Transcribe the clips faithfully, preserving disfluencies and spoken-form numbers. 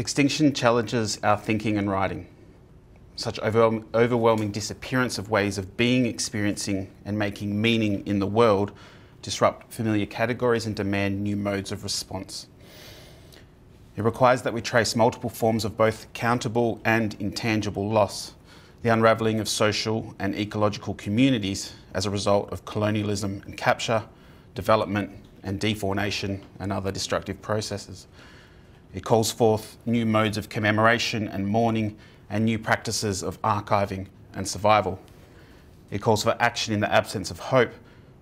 Extinction challenges our thinking and writing. Such over overwhelming disappearance of ways of being, experiencing and making meaning in the world disrupt familiar categories and demand new modes of response. It requires that we trace multiple forms of both countable and intangible loss, the unravelling of social and ecological communities as a result of colonialism and capture, development and deformation and other destructive processes. It calls forth new modes of commemoration and mourning and new practices of archiving and survival. It calls for action in the absence of hope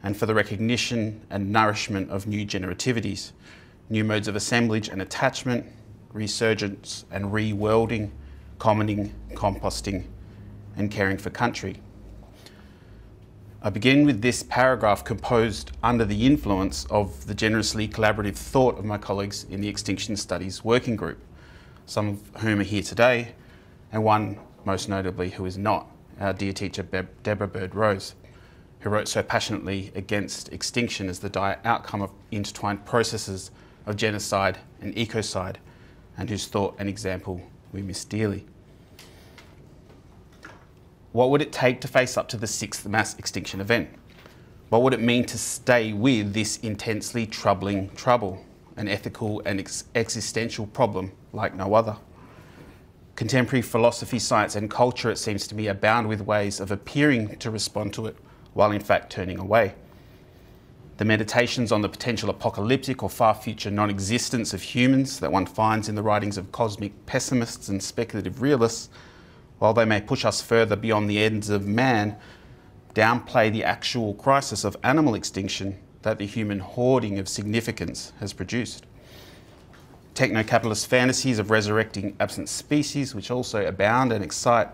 and for the recognition and nourishment of new generativities, new modes of assemblage and attachment, resurgence and rewilding, commenting, composting and caring for country. I begin with this paragraph composed under the influence of the generously collaborative thought of my colleagues in the Extinction Studies Working Group, some of whom are here today, and one, most notably, who is not, our dear teacher Deborah Bird-Rose, who wrote so passionately against extinction as the dire outcome of intertwined processes of genocide and ecocide, and whose thought and example we miss dearly. What would it take to face up to the sixth mass extinction event? What would it mean to stay with this intensely troubling trouble, an ethical and ex existential problem like no other? Contemporary philosophy, science and culture, it seems to me, abound with ways of appearing to respond to it while in fact turning away. The meditations on the potential apocalyptic or far future non-existence of humans that one finds in the writings of cosmic pessimists and speculative realists, while they may push us further beyond the ends of man, downplay the actual crisis of animal extinction that the human hoarding of significance has produced. Techno-capitalist fantasies of resurrecting absent species, which also abound and excite,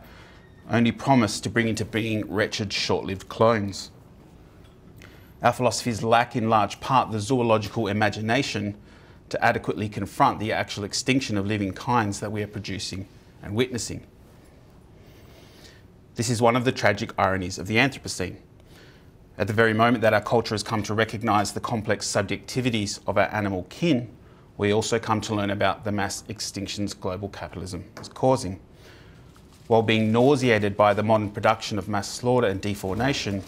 only promise to bring into being wretched short-lived clones. Our philosophies lack in large part the zoological imagination to adequately confront the actual extinction of living kinds that we are producing and witnessing. This is one of the tragic ironies of the Anthropocene. At the very moment that our culture has come to recognise the complex subjectivities of our animal kin, we also come to learn about the mass extinctions global capitalism is causing. While being nauseated by the modern production of mass slaughter and deformation,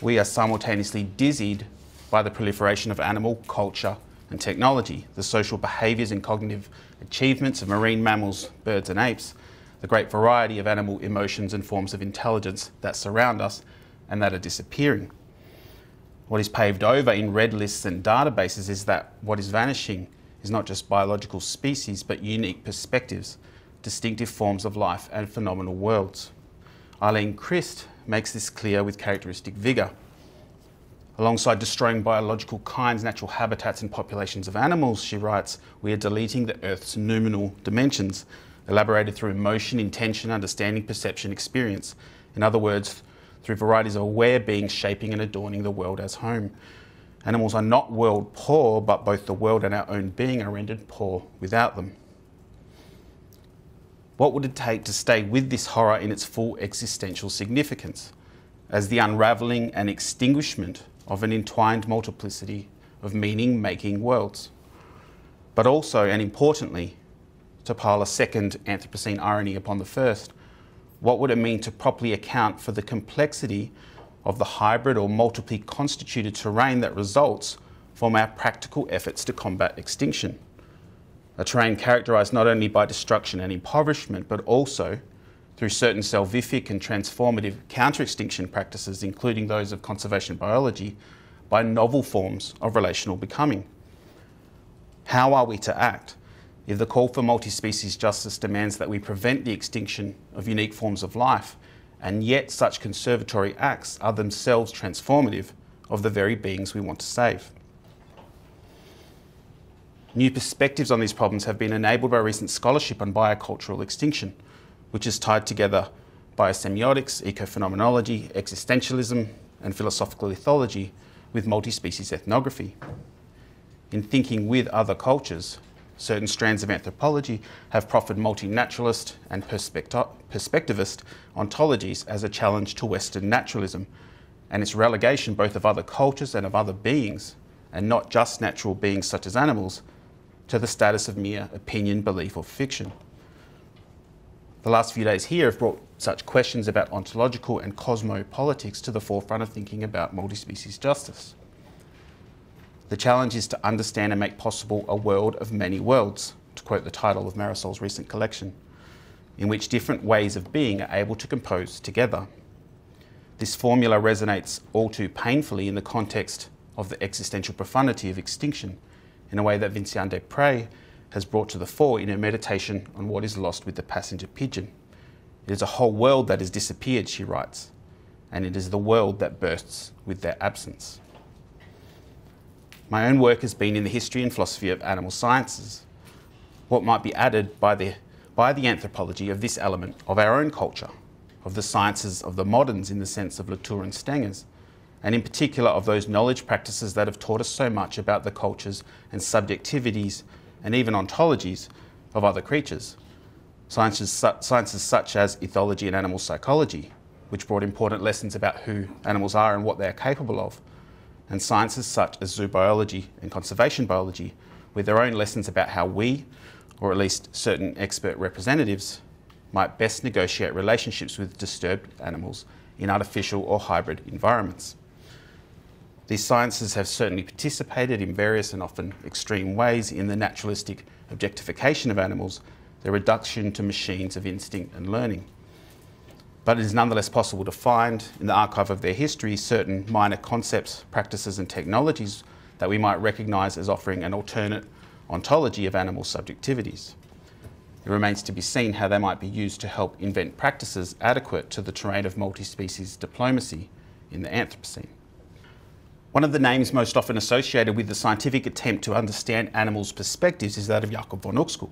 we are simultaneously dizzied by the proliferation of animal culture and technology, the social behaviours and cognitive achievements of marine mammals, birds and apes, the great variety of animal emotions and forms of intelligence that surround us and that are disappearing. What is paved over in red lists and databases is that what is vanishing is not just biological species, but unique perspectives, distinctive forms of life and phenomenal worlds. Eileen Crist makes this clear with characteristic vigour. Alongside destroying biological kinds, natural habitats and populations of animals, she writes, we are deleting the Earth's noumenal dimensions, elaborated through emotion, intention, understanding, perception, experience. In other words, through varieties of aware being, shaping and adorning the world as home. Animals are not world poor, but both the world and our own being are rendered poor without them. What would it take to stay with this horror in its full existential significance, as the unravelling and extinguishment of an entwined multiplicity of meaning-making worlds? But also, and importantly, to pile a second Anthropocene irony upon the first, what would it mean to properly account for the complexity of the hybrid or multiply constituted terrain that results from our practical efforts to combat extinction? A terrain characterised not only by destruction and impoverishment, but also through certain salvific and transformative counter-extinction practices, including those of conservation biology, by novel forms of relational becoming. How are we to act if the call for multi-species justice demands that we prevent the extinction of unique forms of life, and yet such conservatory acts are themselves transformative of the very beings we want to save? New perspectives on these problems have been enabled by recent scholarship on biocultural extinction, which is tied together biosemiotics, ecophenomenology, existentialism, and philosophical ethology with multi-species ethnography. In thinking with other cultures, certain strands of anthropology have proffered multinaturalist and perspectivist ontologies as a challenge to Western naturalism and its relegation both of other cultures and of other beings, and not just natural beings such as animals, to the status of mere opinion, belief or fiction. The last few days here have brought such questions about ontological and cosmopolitics to the forefront of thinking about multispecies justice. The challenge is to understand and make possible a world of many worlds, to quote the title of Marisol's recent collection, in which different ways of being are able to compose together. This formula resonates all too painfully in the context of the existential profundity of extinction, in a way that Vinciane Despret has brought to the fore in her meditation on what is lost with the passenger pigeon. It is a whole world that has disappeared, she writes, and it is the world that bursts with their absence. My own work has been in the history and philosophy of animal sciences. What might be added by the, by the anthropology of this element of our own culture, of the sciences of the moderns in the sense of Latour and Stengers, and in particular of those knowledge practices that have taught us so much about the cultures and subjectivities and even ontologies of other creatures. Sciences, su sciences such as ethology and animal psychology, which brought important lessons about who animals are and what they are capable of, and sciences such as zoobiology and conservation biology, with their own lessons about how we, or at least certain expert representatives, might best negotiate relationships with disturbed animals in artificial or hybrid environments. These sciences have certainly participated in various and often extreme ways in the naturalistic objectification of animals, their reduction to machines of instinct and learning. But it is nonetheless possible to find, in the archive of their history, certain minor concepts, practices and technologies that we might recognise as offering an alternate ontology of animal subjectivities. It remains to be seen how they might be used to help invent practices adequate to the terrain of multi-species diplomacy in the Anthropocene. One of the names most often associated with the scientific attempt to understand animals' perspectives is that of Jakob von Uexküll,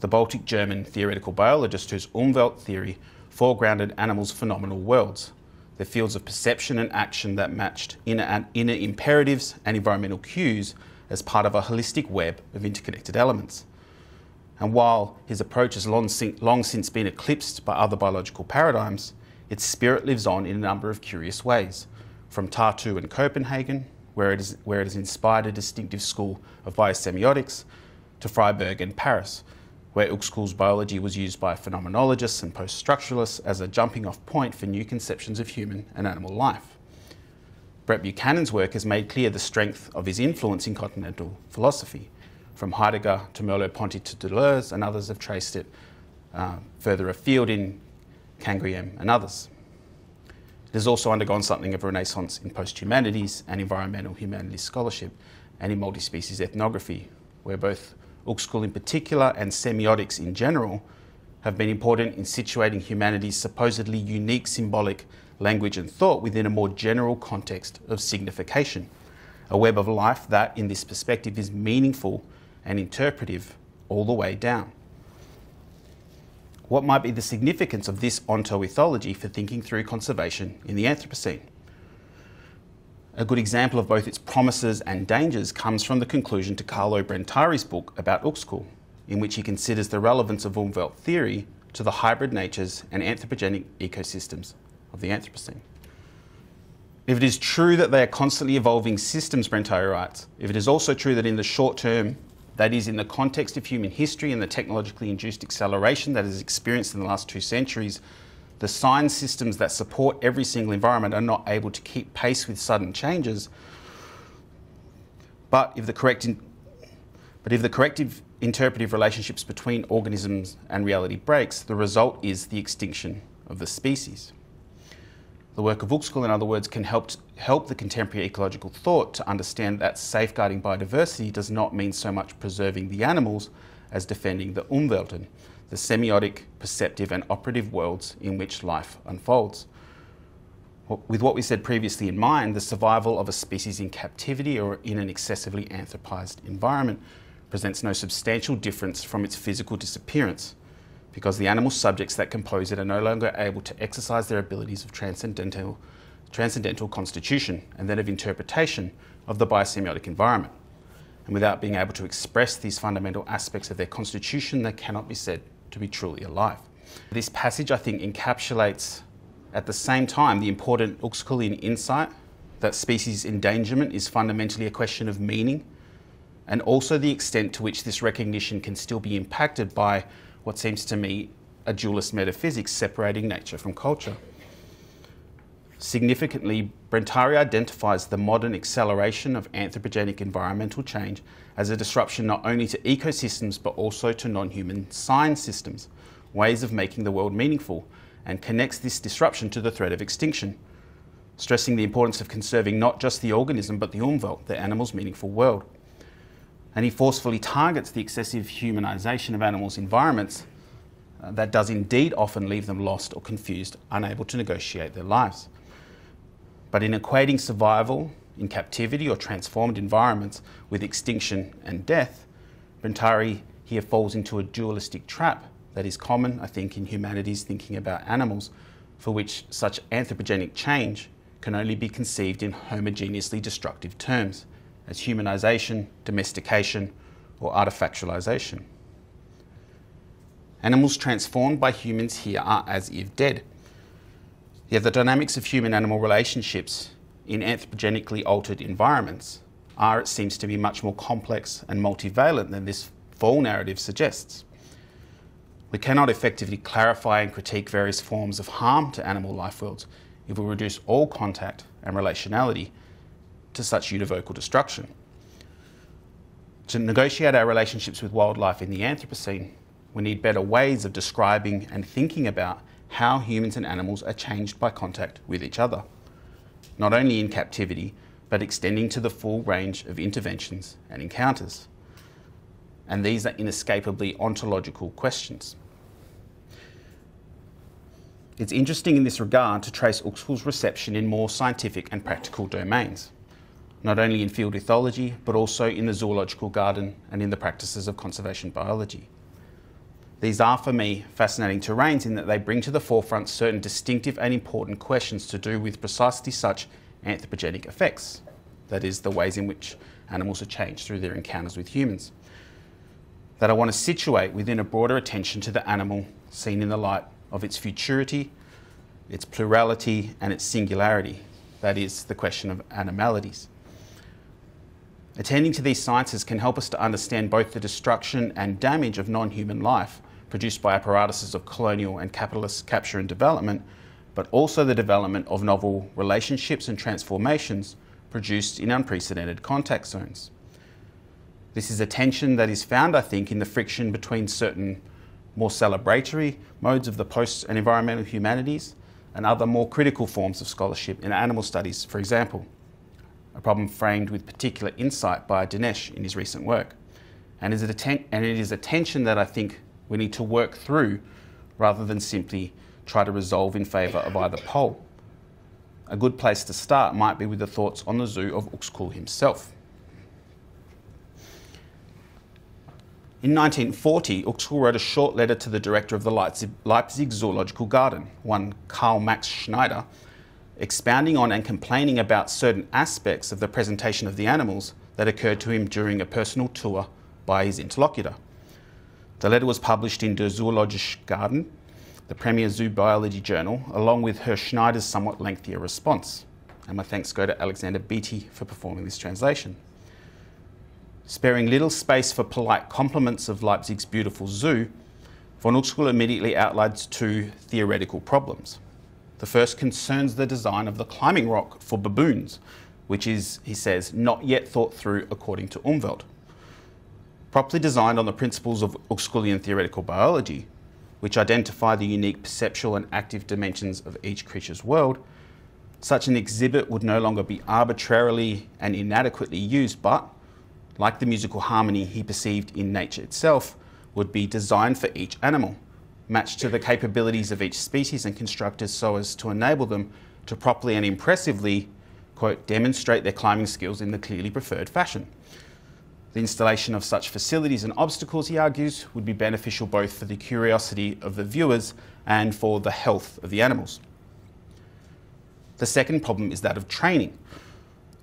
the Baltic German theoretical biologist whose Umwelt theory foregrounded animals' phenomenal worlds, the fields of perception and action that matched inner, inner imperatives and environmental cues as part of a holistic web of interconnected elements. And while his approach has long, long since been eclipsed by other biological paradigms, its spirit lives on in a number of curious ways, from Tartu and Copenhagen, where it, is, where it has inspired a distinctive school of biosemiotics, to Freiburg and Paris, where Uexküll's biology was used by phenomenologists and post-structuralists as a jumping-off point for new conceptions of human and animal life. Brett Buchanan's work has made clear the strength of his influence in continental philosophy. From Heidegger to Merleau-Ponty to Deleuze, and others have traced it uh, further afield in Canguilhem and others. It has also undergone something of a renaissance in post-humanities and environmental humanities scholarship, and in multi-species ethnography, where both Uexküll in particular and semiotics in general have been important in situating humanity's supposedly unique symbolic language and thought within a more general context of signification, a web of life that, in this perspective, is meaningful and interpretive all the way down. What might be the significance of this ontoethology for thinking through conservation in the Anthropocene? A good example of both its promises and dangers comes from the conclusion to Carlo Brentari's book about Uexküll, in which he considers the relevance of Umwelt theory to the hybrid natures and anthropogenic ecosystems of the Anthropocene. If it is true that they are constantly evolving systems, Brentari writes, if it is also true that in the short term, that is in the context of human history and the technologically induced acceleration that is experienced in the last two centuries, the sign systems that support every single environment are not able to keep pace with sudden changes. But if the correct, in, but if the corrective interpretive relationships between organisms and reality breaks, the result is the extinction of the species. The work of Uexküll, in other words, can help, help the contemporary ecological thought to understand that safeguarding biodiversity does not mean so much preserving the animals as defending the Umwelten, the semiotic, perceptive and operative worlds in which life unfolds. With what we said previously in mind, the survival of a species in captivity or in an excessively anthropized environment presents no substantial difference from its physical disappearance, because the animal subjects that compose it are no longer able to exercise their abilities of transcendental, transcendental constitution and then of interpretation of the biosemiotic environment. And without being able to express these fundamental aspects of their constitution, they cannot be said to be truly alive. This passage, I think, encapsulates at the same time the important Uexküllian insight that species endangerment is fundamentally a question of meaning, and also the extent to which this recognition can still be impacted by what seems to me a dualist metaphysics separating nature from culture. Significantly, Brentari identifies the modern acceleration of anthropogenic environmental change as a disruption not only to ecosystems but also to non-human sign systems, ways of making the world meaningful, and connects this disruption to the threat of extinction, stressing the importance of conserving not just the organism but the Umwelt, the animal's meaningful world. And he forcefully targets the excessive humanization of animals' environments uh, that does indeed often leave them lost or confused, unable to negotiate their lives. But in equating survival in captivity or transformed environments with extinction and death, Brentari here falls into a dualistic trap that is common, I think, in humanity's thinking about animals, for which such anthropogenic change can only be conceived in homogeneously destructive terms, as humanization, domestication, or artifactualization. Animals transformed by humans here are as if dead. Yet the dynamics of human-animal relationships in anthropogenically altered environments are, it seems to be, much more complex and multivalent than this full narrative suggests. We cannot effectively clarify and critique various forms of harm to animal life worlds if we reduce all contact and relationality to such univocal destruction. To negotiate our relationships with wildlife in the Anthropocene, we need better ways of describing and thinking about how humans and animals are changed by contact with each other, not only in captivity, but extending to the full range of interventions and encounters. And these are inescapably ontological questions. It's interesting in this regard to trace Uexküll's reception in more scientific and practical domains, not only in field ethology, but also in the zoological garden and in the practices of conservation biology. These are, for me, fascinating terrains in that they bring to the forefront certain distinctive and important questions to do with precisely such anthropogenic effects, that is, the ways in which animals are changed through their encounters with humans, that I want to situate within a broader attention to the animal seen in the light of its futurity, its plurality, and its singularity, that is, the question of animalities. Attending to these sciences can help us to understand both the destruction and damage of non-human life produced by apparatuses of colonial and capitalist capture and development, but also the development of novel relationships and transformations produced in unprecedented contact zones. This is a tension that is found, I think, in the friction between certain more celebratory modes of the post and environmental humanities and other more critical forms of scholarship in animal studies, for example. A problem framed with particular insight by Dinesh in his recent work. And it is a tension that I think we need to work through rather than simply try to resolve in favour of either pole. A good place to start might be with the thoughts on the zoo of Uexküll himself. In nineteen forty, Uexküll wrote a short letter to the director of the Leipzig, Leipzig Zoological Garden, one Karl Max Schneider, expounding on and complaining about certain aspects of the presentation of the animals that occurred to him during a personal tour by his interlocutor. The letter was published in Der Zoologische Garten, the premier zoo biology journal, along with Herr Schneider's somewhat lengthier response. And my thanks go to Alexander Beattie for performing this translation. Sparing little space for polite compliments of Leipzig's beautiful zoo, von Uexküll immediately outlines two theoretical problems. The first concerns the design of the climbing rock for baboons, which is, he says, not yet thought through according to Umwelt. Properly designed on the principles of Uexküllian theoretical biology, which identify the unique perceptual and active dimensions of each creature's world, such an exhibit would no longer be arbitrarily and inadequately used, but, like the musical harmony he perceived in nature itself, would be designed for each animal, matched to the capabilities of each species and constructed so as to enable them to properly and impressively, quote, demonstrate their climbing skills in the clearly preferred fashion. The installation of such facilities and obstacles, he argues, would be beneficial both for the curiosity of the viewers and for the health of the animals. The second problem is that of training.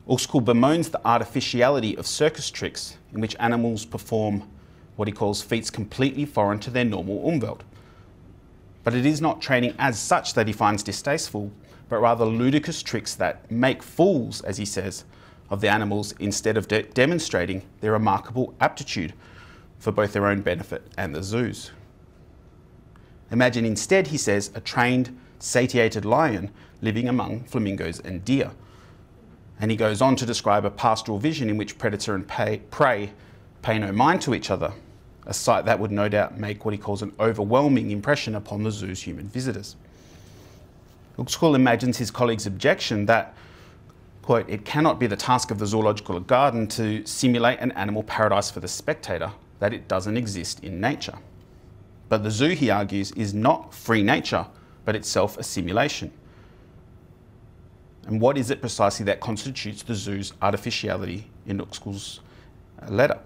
Uexküll bemoans the artificiality of circus tricks in which animals perform what he calls feats completely foreign to their normal Umwelt. But it is not training as such that he finds distasteful, but rather ludicrous tricks that make fools, as he says, of the animals instead of de- demonstrating their remarkable aptitude for both their own benefit and the zoo's. Imagine instead, he says, a trained, satiated lion living among flamingos and deer. And he goes on to describe a pastoral vision in which predator and pay, prey pay no mind to each other, a sight that would no doubt make what he calls an overwhelming impression upon the zoo's human visitors. Uexküll imagines his colleagues' objection that, quote, it cannot be the task of the zoological garden to simulate an animal paradise for the spectator, that it doesn't exist in nature. But the zoo, he argues, is not free nature, but itself a simulation. And what is it precisely that constitutes the zoo's artificiality in Uexküll's letter?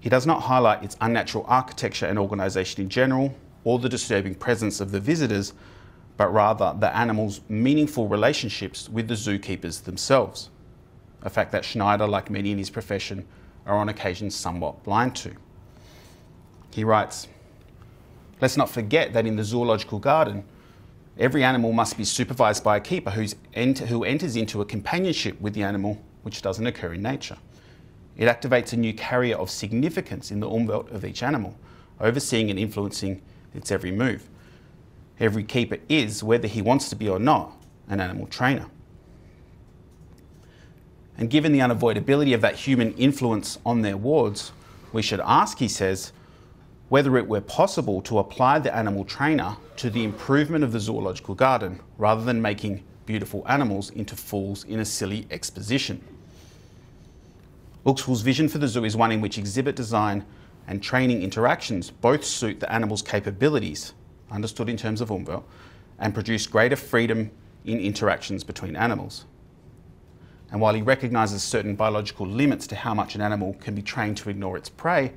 He does not highlight its unnatural architecture and organisation in general, or the disturbing presence of the visitors, but rather the animals' meaningful relationships with the zookeepers themselves, a fact that Schneider, like many in his profession, are on occasion somewhat blind to. He writes, let's not forget that in the zoological garden, every animal must be supervised by a keeper who's ent- who enters into a companionship with the animal, which doesn't occur in nature. It activates a new carrier of significance in the umwelt of each animal, overseeing and influencing its every move. Every keeper is, whether he wants to be or not, an animal trainer. And given the unavoidability of that human influence on their wards, we should ask, he says, whether it were possible to apply the animal trainer to the improvement of the zoological garden, rather than making beautiful animals into fools in a silly exposition. Uexküll's vision for the zoo is one in which exhibit design and training interactions both suit the animal's capabilities, understood in terms of Umwelt, and produce greater freedom in interactions between animals. And while he recognises certain biological limits to how much an animal can be trained to ignore its prey,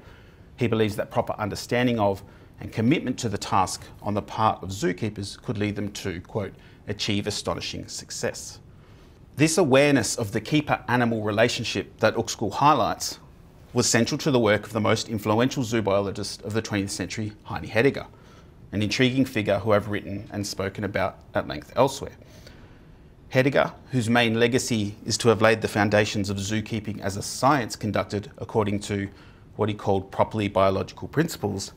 he believes that proper understanding of and commitment to the task on the part of zookeepers could lead them to, quote, achieve astonishing success. This awareness of the keeper-animal relationship that Uexküll highlights was central to the work of the most influential zoo biologist of the twentieth century, Heini Hediger, an intriguing figure who I've written and spoken about at length elsewhere. Hediger, whose main legacy is to have laid the foundations of zookeeping as a science conducted according to what he called properly biological principles,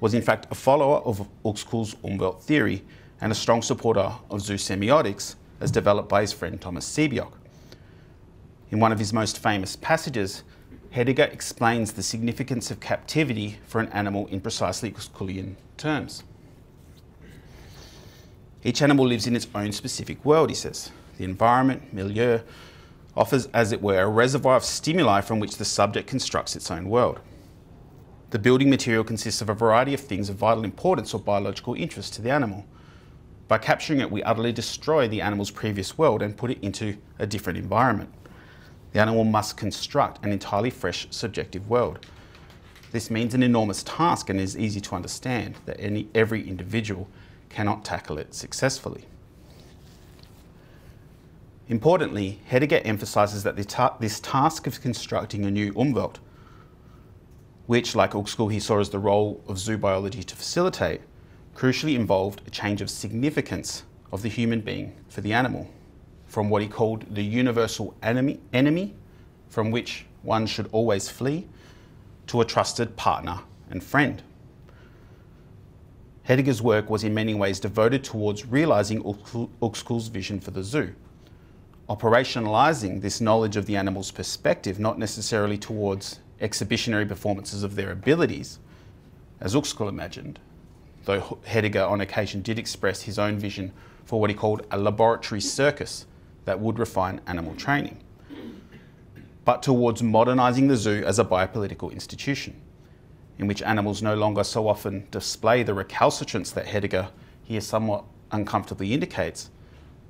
was in fact a follower of Uexküll's Umwelt theory and a strong supporter of zoo semiotics as developed by his friend Thomas Sebeok. In one of his most famous passages, Hediger explains the significance of captivity for an animal in precisely Uexküllian terms. Each animal lives in its own specific world, he says. The environment, milieu, offers, as it were, a reservoir of stimuli from which the subject constructs its own world. The building material consists of a variety of things of vital importance or biological interest to the animal. By capturing it, we utterly destroy the animal's previous world and put it into a different environment. The animal must construct an entirely fresh subjective world. This means an enormous task and is easy to understand that any, every individual cannot tackle it successfully. Importantly, Hediger emphasises that the ta- this task of constructing a new Umwelt, which, like Uexküll, he saw as the role of zoo biology to facilitate, crucially involved a change of significance of the human being for the animal, from what he called the universal enemy, enemy from which one should always flee, to a trusted partner and friend. Hediger's work was in many ways devoted towards realising Uexküll's vision for the zoo, operationalising this knowledge of the animal's perspective, not necessarily towards exhibitionary performances of their abilities, as Uexküll imagined, though Hediger on occasion did express his own vision for what he called a laboratory circus that would refine animal training, but towards modernising the zoo as a biopolitical institution, in which animals no longer so often display the recalcitrance that Hediger here somewhat uncomfortably indicates,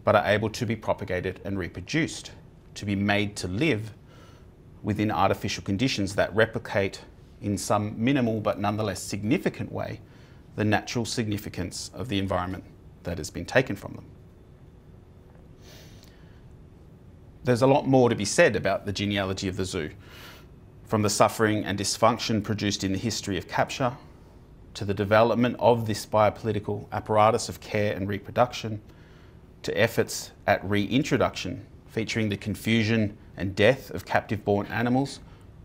but are able to be propagated and reproduced, to be made to live within artificial conditions that replicate in some minimal but nonetheless significant way the natural significance of the environment that has been taken from them. There's a lot more to be said about the genealogy of the zoo, from the suffering and dysfunction produced in the history of capture, to the development of this biopolitical apparatus of care and reproduction, to efforts at reintroduction featuring the confusion and death of captive-born animals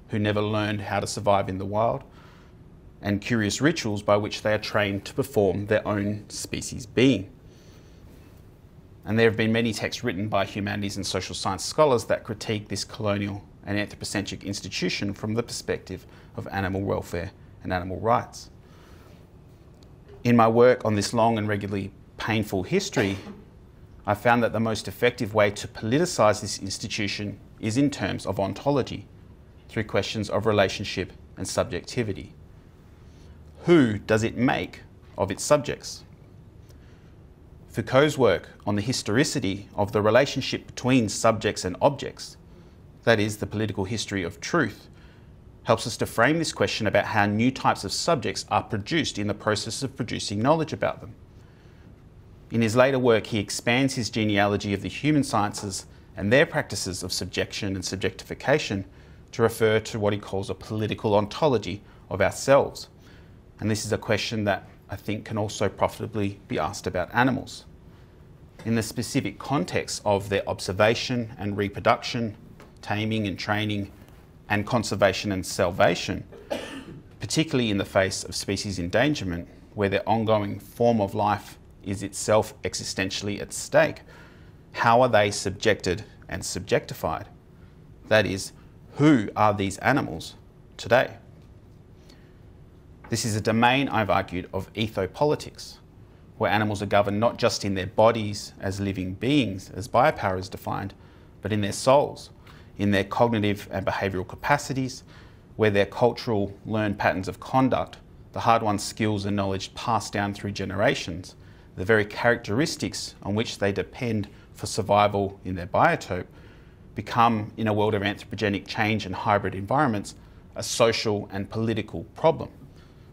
who never learned how to survive in the wild, and curious rituals by which they are trained to perform their own species being. And there have been many texts written by humanities and social science scholars that critique this colonial and anthropocentric institution from the perspective of animal welfare and animal rights. In my work on this long and regularly painful history, I found that the most effective way to politicise this institution is in terms of ontology, through questions of relationship and subjectivity. Who does it make of its subjects? Foucault's work on the historicity of the relationship between subjects and objects, that is, the political history of truth, helps us to frame this question about how new types of subjects are produced in the process of producing knowledge about them. In his later work, he expands his genealogy of the human sciences and their practices of subjection and subjectification to refer to what he calls a political ontology of ourselves. And this is a question that I think can also profitably be asked about animals in the specific context of their observation and reproduction, taming and training, and conservation and salvation, particularly in the face of species endangerment, where their ongoing form of life is itself existentially at stake. How are they subjected and subjectified? That is, who are these animals today? This is a domain, I've argued, of ethopolitics, where animals are governed not just in their bodies as living beings, as biopower is defined, but in their souls, in their cognitive and behavioural capacities, where their cultural learned patterns of conduct, the hard-won skills and knowledge passed down through generations, the very characteristics on which they depend for survival in their biotope, become, in a world of anthropogenic change and hybrid environments, a social and political problem.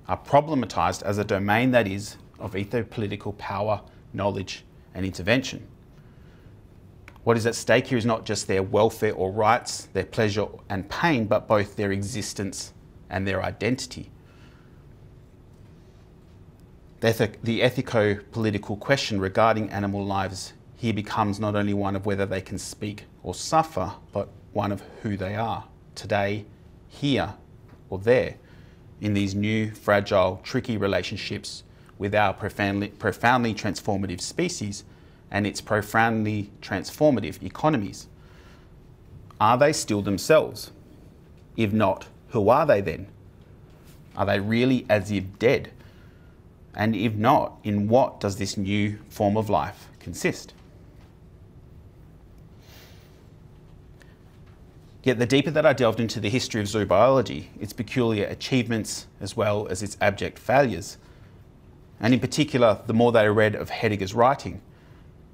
Are problematized as a domain that is of ethopolitical power, knowledge, and intervention. What is at stake here is not just their welfare or rights, their pleasure and pain, but both their existence and their identity. The, eth the ethico-political question regarding animal lives here becomes not only one of whether they can speak or suffer, but one of who they are, today, here, or there, in these new, fragile, tricky relationships with our profoundly, profoundly transformative species and its profoundly transformative economies. Are they still themselves? If not, who are they then? Are they really as if dead? And if not, in what does this new form of life consist? Yet the deeper that I delved into the history of zoo biology, its peculiar achievements as well as its abject failures, and in particular the more that I read of Hediger's writing,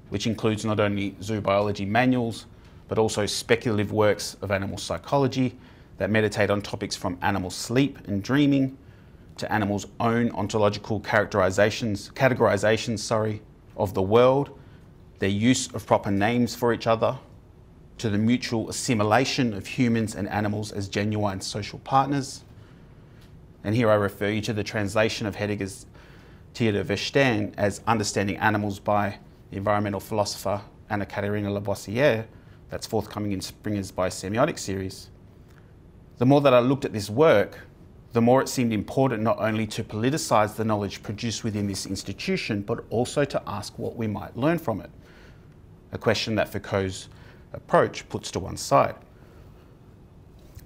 which includes not only zoo biology manuals but also speculative works of animal psychology that meditate on topics from animal sleep and dreaming to animals' own ontological characterizations, categorizations, sorry, of the world, their use of proper names for each other, to the mutual assimilation of humans and animals as genuine social partners. And here I refer you to the translation of Hediger's Tier de Verstehen as Understanding Animals by the environmental philosopher Anna-Katerina Labossière, that's forthcoming in Springer's Biosemiotic series. The more that I looked at this work, the more it seemed important not only to politicise the knowledge produced within this institution, but also to ask what we might learn from it, a question that Foucault's approach puts to one side.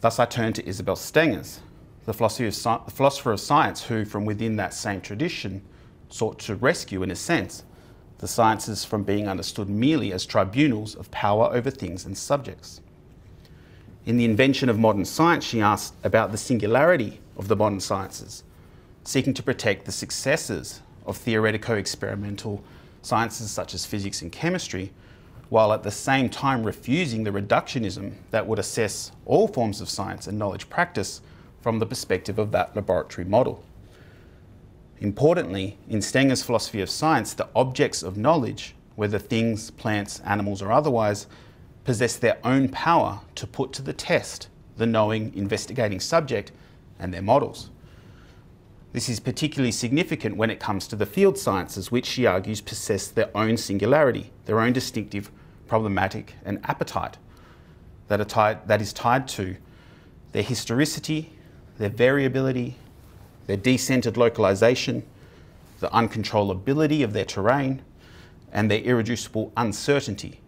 Thus I turn to Isabel Stengers, the philosopher of science who, from within that same tradition, sought to rescue, in a sense, the sciences from being understood merely as tribunals of power over things and subjects. In The Invention of Modern Science, she asked about the singularity of the modern sciences, seeking to protect the successes of theoretico-experimental sciences such as physics and chemistry, while at the same time refusing the reductionism that would assess all forms of science and knowledge practice from the perspective of that laboratory model. Importantly, in Stenger's philosophy of science, the objects of knowledge, whether things, plants, animals or otherwise, possess their own power to put to the test the knowing, investigating subject and their models. This is particularly significant when it comes to the field sciences, which she argues possess their own singularity, their own distinctive problematic, and appetite that, are tied, that is tied to their historicity, their variability, their decentered localisation, the uncontrollability of their terrain, and their irreducible uncertainty,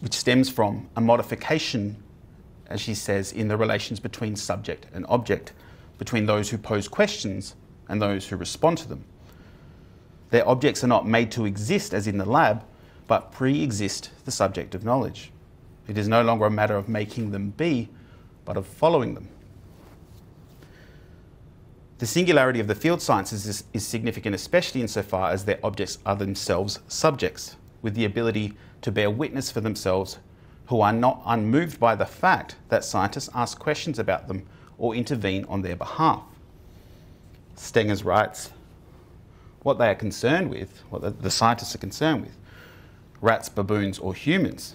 which stems from a modification, as she says, in the relations between subject and object, between those who pose questions and those who respond to them. Their objects are not made to exist as in the lab, but pre-exist the subject of knowledge. It is no longer a matter of making them be, but of following them. The singularity of the field sciences is, is significant, especially insofar as their objects are themselves subjects, with the ability to bear witness for themselves, who are not unmoved by the fact that scientists ask questions about them or intervene on their behalf. Stengers writes, what they are concerned with, what the, the scientists are concerned with, rats, baboons or humans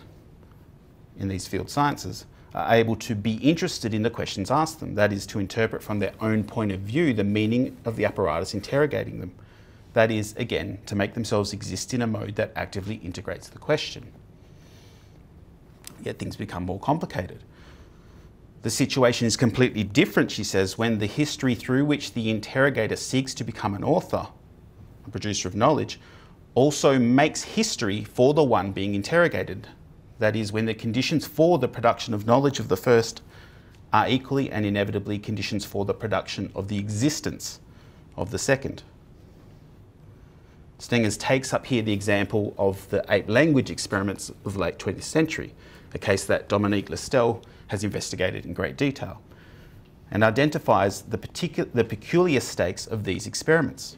in these field sciences, are able to be interested in the questions asked them, that is, to interpret from their own point of view the meaning of the apparatus interrogating them, that is, again, to make themselves exist in a mode that actively integrates the question. Yet things become more complicated. The situation is completely different, she says, when the history through which the interrogator seeks to become an author, a producer of knowledge, also makes history for the one being interrogated. That is, when the conditions for the production of knowledge of the first are equally and inevitably conditions for the production of the existence of the second. Stengers takes up here the example of the ape language experiments of late twentieth century, a case that Dominique Lestel has investigated in great detail, and identifies the, particu- the peculiar stakes of these experiments.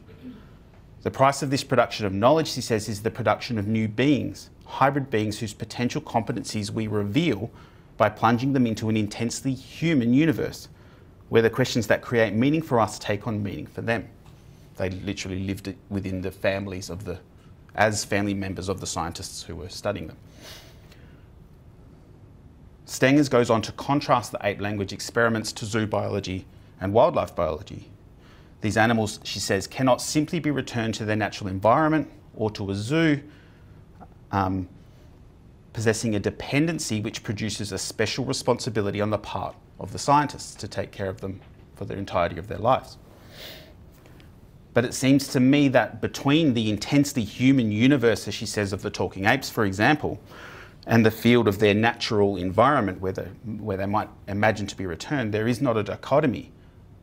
The price of this production of knowledge, he says, is the production of new beings, hybrid beings whose potential competencies we reveal by plunging them into an intensely human universe, where the questions that create meaning for us take on meaning for them. They literally lived it within the families of the, as family members of the scientists who were studying them. Stengers goes on to contrast the ape language experiments to zoo biology and wildlife biology. These animals, she says, cannot simply be returned to their natural environment or to a zoo, um, possessing a dependency which produces a special responsibility on the part of the scientists to take care of them for the entirety of their lives. But it seems to me that between the intensely human universe, as she says, of the talking apes, for example, and the field of their natural environment where, the, where they might imagine to be returned, there is not a dichotomy,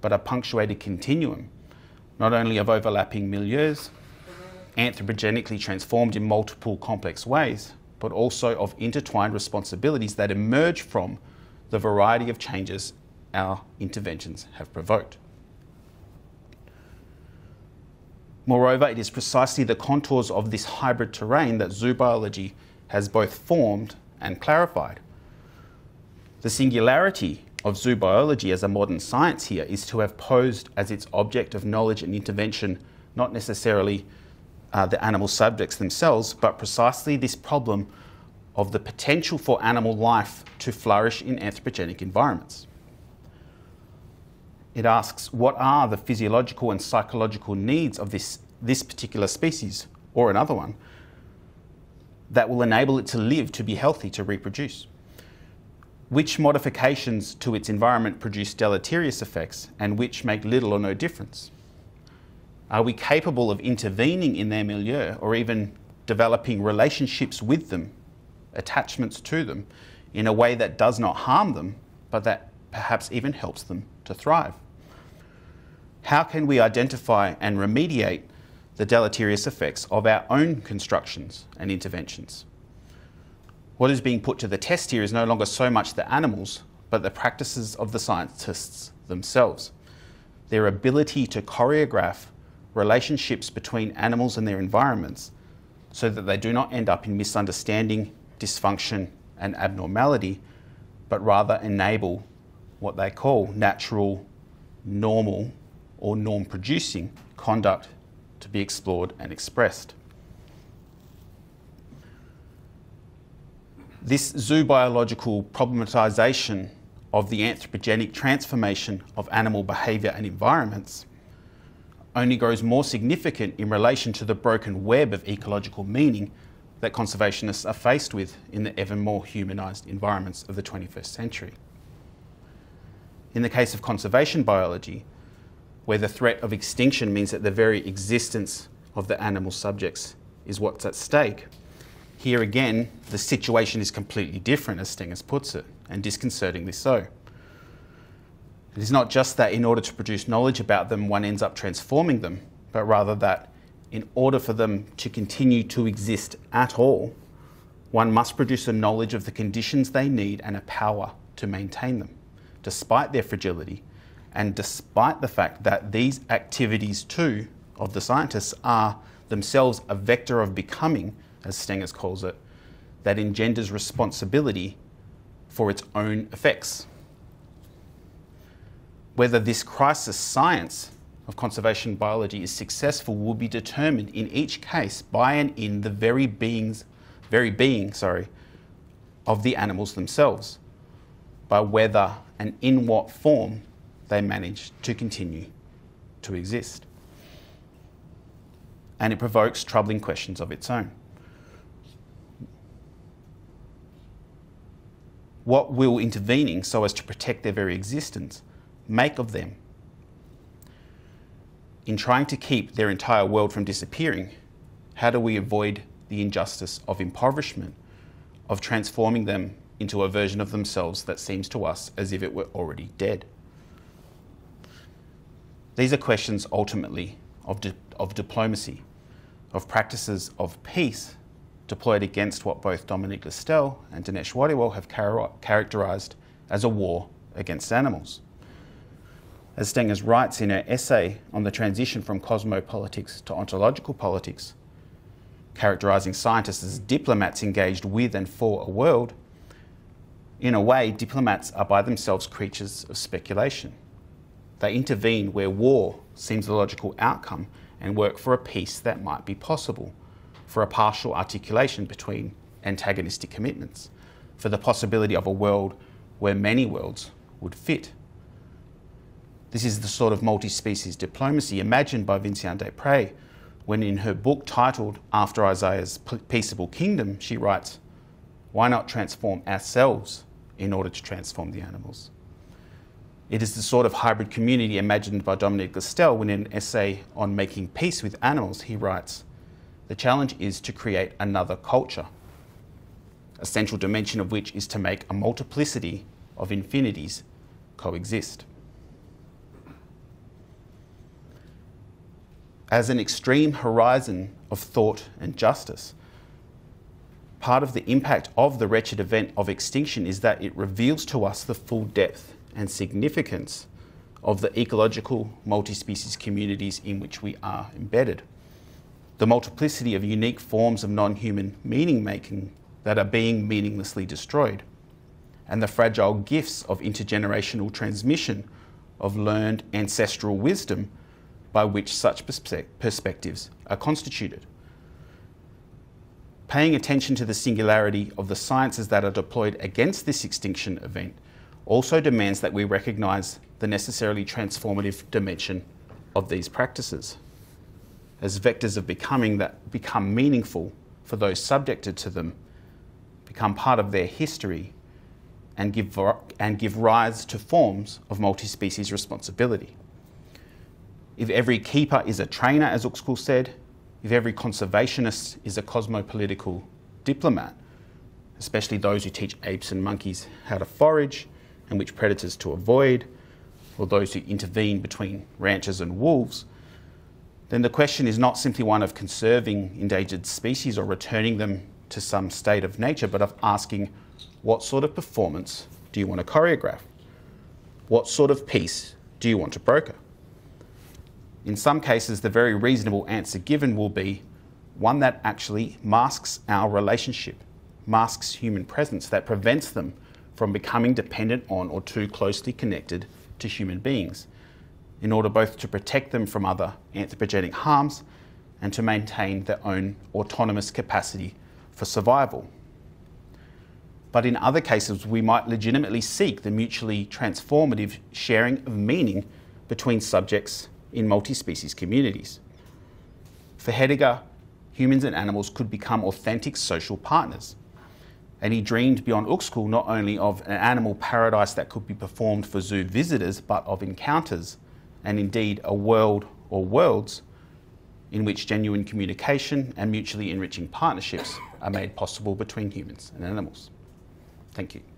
but a punctuated continuum, not only of overlapping milieus, anthropogenically transformed in multiple complex ways, but also of intertwined responsibilities that emerge from the variety of changes our interventions have provoked. Moreover, it is precisely the contours of this hybrid terrain that zoobiology has both formed and clarified. The singularity of zoo biology as a modern science here is to have posed as its object of knowledge and intervention not necessarily uh, the animal subjects themselves, but precisely this problem of the potential for animal life to flourish in anthropogenic environments. It asks, what are the physiological and psychological needs of this, this particular species, or another one, that will enable it to live, to be healthy, to reproduce? Which modifications to its environment produce deleterious effects and which make little or no difference? Are we capable of intervening in their milieu or even developing relationships with them, attachments to them, in a way that does not harm them, but that perhaps even helps them to thrive? How can we identify and remediate the deleterious effects of our own constructions and interventions? What is being put to the test here is no longer so much the animals, but the practices of the scientists themselves, their ability to choreograph relationships between animals and their environments so that they do not end up in misunderstanding, dysfunction, and abnormality, but rather enable what they call natural, normal, or norm-producing conduct to be explored and expressed. This zoobiological problematization of the anthropogenic transformation of animal behaviour and environments only grows more significant in relation to the broken web of ecological meaning that conservationists are faced with in the ever more humanised environments of the twenty-first century. In the case of conservation biology, where the threat of extinction means that the very existence of the animal subjects is what's at stake, here again, the situation is completely different, as Stengers puts it, and disconcertingly so. It is not just that in order to produce knowledge about them, one ends up transforming them, but rather that in order for them to continue to exist at all, one must produce a knowledge of the conditions they need and a power to maintain them, despite their fragility, and despite the fact that these activities too of the scientists are themselves a vector of becoming, as Stengers calls it, that engenders responsibility for its own effects. Whether this crisis science of conservation biology is successful will be determined in each case by and in the very beings, very being, sorry, of the animals themselves, by whether and in what form they manage to continue to exist. And it provokes troubling questions of its own. What will intervening, so as to protect their very existence, make of them? In trying to keep their entire world from disappearing, how do we avoid the injustice of impoverishment, of transforming them into a version of themselves that seems to us as if it were already dead? These are questions ultimately of, di of diplomacy, of practices of peace deployed against what both Dominique Lestel and Dinesh Wadiwala have char characterised as a war against animals. As Stengers writes in her essay on the transition from cosmopolitics to ontological politics, characterising scientists as diplomats engaged with and for a world, in a way, diplomats are by themselves creatures of speculation. They intervene where war seems the logical outcome and work for a peace that might be possible, for a partial articulation between antagonistic commitments, for the possibility of a world where many worlds would fit. This is the sort of multi-species diplomacy imagined by Vinciane Despret when, in her book titled After Isaiah's Peaceable Kingdom, she writes, "Why not transform ourselves in order to transform the animals?" It is the sort of hybrid community imagined by Dominique Lestel when, in an essay on making peace with animals, he writes, "The challenge is to create another culture, a central dimension of which is to make a multiplicity of infinities coexist." As an extreme horizon of thought and justice, part of the impact of the wretched event of extinction is that it reveals to us the full depth and significance of the ecological multi-species communities in which we are embedded, the multiplicity of unique forms of non-human meaning-making that are being meaninglessly destroyed, and the fragile gifts of intergenerational transmission of learned ancestral wisdom by which such perspectives are constituted. Paying attention to the singularity of the sciences that are deployed against this extinction event also demands that we recognise the necessarily transformative dimension of these practices as vectors of becoming that become meaningful for those subjected to them, become part of their history, and give, and give rise to forms of multi-species responsibility. If every keeper is a trainer, as Uexküll said, if every conservationist is a cosmopolitical diplomat, especially those who teach apes and monkeys how to forage and which predators to avoid, or those who intervene between ranchers and wolves, then the question is not simply one of conserving endangered species or returning them to some state of nature, but of asking, what sort of performance do you want to choreograph? What sort of peace do you want to broker? In some cases, the very reasonable answer given will be one that actually masks our relationship, masks human presence, that prevents them from becoming dependent on or too closely connected to human beings, in order both to protect them from other anthropogenic harms and to maintain their own autonomous capacity for survival. But in other cases, we might legitimately seek the mutually transformative sharing of meaning between subjects in multi-species communities. For Hediger, humans and animals could become authentic social partners. And he dreamed beyond Uexküll not only of an animal paradise that could be performed for zoo visitors, but of encounters, and indeed a world or worlds in which genuine communication and mutually enriching partnerships are made possible between humans and animals. Thank you.